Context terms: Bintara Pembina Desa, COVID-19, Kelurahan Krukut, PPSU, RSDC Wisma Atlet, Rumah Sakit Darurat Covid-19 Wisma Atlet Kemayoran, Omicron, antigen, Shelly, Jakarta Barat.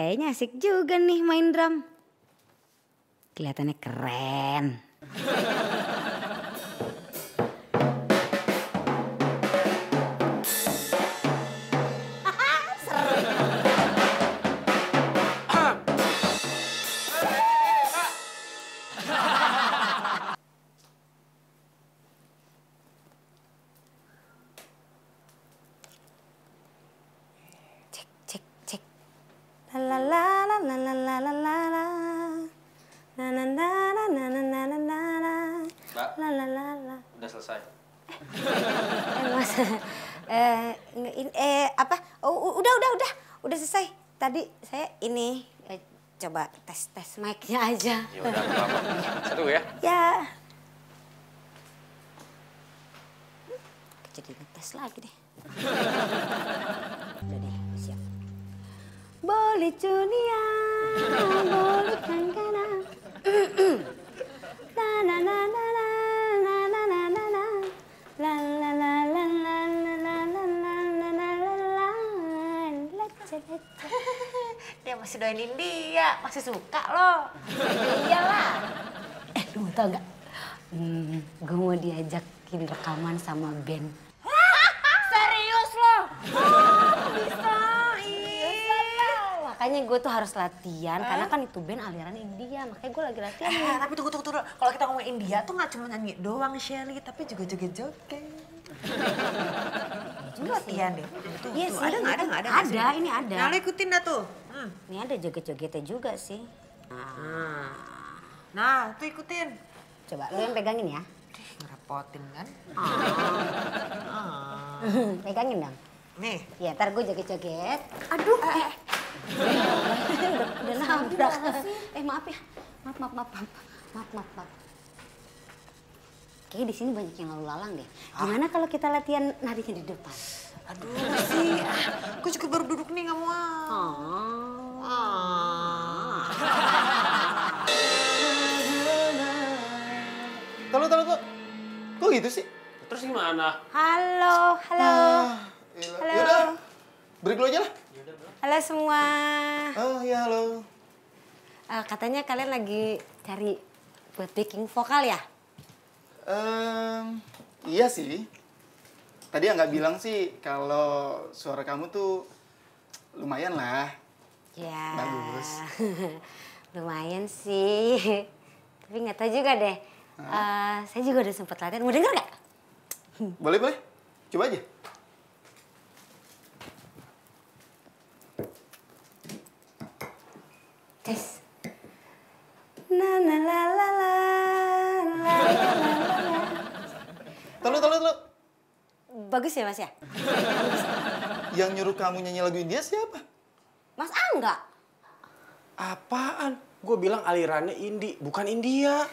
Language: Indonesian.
Kayaknya asik juga nih main drum. Kelihatannya keren. Udah selesai. Mas, apa? Oh, udah selesai. Tadi saya ini coba tes mic-nya aja. Ya udah, satu ya. Ya. Jadi ngetes lagi deh. Udah deh, siap. Boleh dunia, boleh kankana. Dia masih doain India, masih suka loh. Iyalah. Lu mau tau gak? Gue mau diajakin rekaman sama band. Serius loh? Bisa. Makanya gue tuh harus latihan, karena kan itu band aliran India. Makanya gue lagi latihan. Tapi tunggu. Kalau kita ngomongin India tuh gak cuma nyanyi doang, Shelly. Tapi juga joget-joget. Juga latihan deh. Tuh, iya tuh. Sih, ada, ini ada. Nah, ikutin dah tuh. Ini ada joget-jogetnya juga sih. Nah, tuh ikutin. Coba lu yang pegangin ya. Ngerepotin kan? Pegangin dong. Nih. Ya, ntar gue joget-joget. Aduh. Udah nabrak. Maaf ya. Maaf. Kayaknya di sini banyak yang lalu-lalang deh. Gimana kalau kita latihan narinya di depan? Aduh sih, aku juga baru duduk nih, nggak mau. Tolong. Kok gitu sih? Terus gimana? Halo. Halo. Yaudah, break dulu aja lah. Halo semua. Oh iya, halo. Katanya kalian lagi cari buat backing vokal ya? Iya sih. Tadi Angga bilang sih kalau suara kamu tuh lumayan lah. Ya. Bagus. Lumayan sih. Tapi nggak tahu juga deh. Saya juga udah sempet latihan. Mau denger nggak? Boleh. Coba aja. Tes. Na na la la la. Tolong. Bagus ya, Mas ya? Yang nyuruh kamu nyanyi lagu India siapa? Mas Angga. Apaan? Gue bilang alirannya Indi, bukan India.